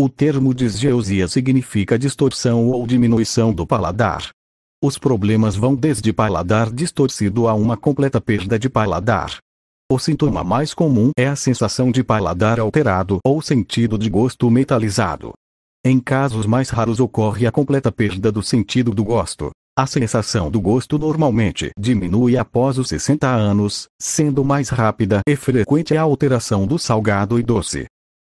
O termo disgeusia significa distorção ou diminuição do paladar. Os problemas vão desde paladar distorcido a uma completa perda de paladar. O sintoma mais comum é a sensação de paladar alterado ou sentido de gosto metalizado. Em casos mais raros ocorre a completa perda do sentido do gosto. A sensação do gosto normalmente diminui após os 60 anos, sendo mais rápida e frequente a alteração do salgado e doce.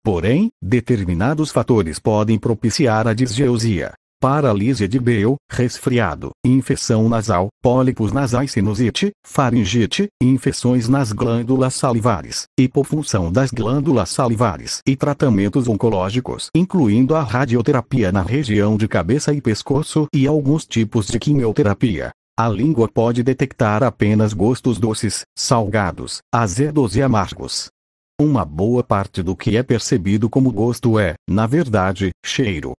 Porém, determinados fatores podem propiciar a disgeusia: paralisia de bile, resfriado, infecção nasal, pólipos nasais, sinusite, faringite, infecções nas glândulas salivares, hipofunção das glândulas salivares e tratamentos oncológicos, incluindo a radioterapia na região de cabeça e pescoço e alguns tipos de quimioterapia. A língua pode detectar apenas gostos doces, salgados, azedos e amargos. Uma boa parte do que é percebido como gosto é, na verdade, cheiro.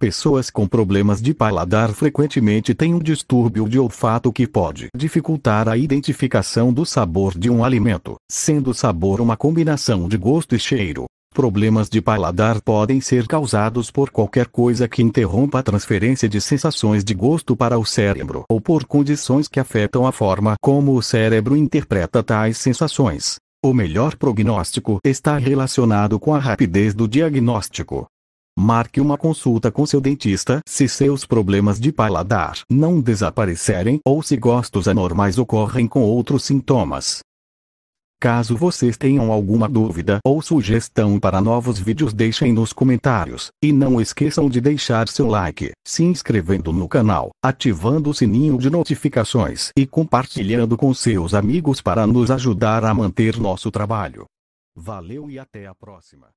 Pessoas com problemas de paladar frequentemente têm um distúrbio de olfato que pode dificultar a identificação do sabor de um alimento, sendo o sabor uma combinação de gosto e cheiro. Problemas de paladar podem ser causados por qualquer coisa que interrompa a transferência de sensações de gosto para o cérebro ou por condições que afetam a forma como o cérebro interpreta tais sensações. O melhor prognóstico está relacionado com a rapidez do diagnóstico. Marque uma consulta com seu dentista se seus problemas de paladar não desaparecerem ou se gostos anormais ocorrem com outros sintomas. Caso vocês tenham alguma dúvida ou sugestão para novos vídeos, deixem nos comentários, e não esqueçam de deixar seu like, se inscrevendo no canal, ativando o sininho de notificações e compartilhando com seus amigos para nos ajudar a manter nosso trabalho. Valeu e até a próxima!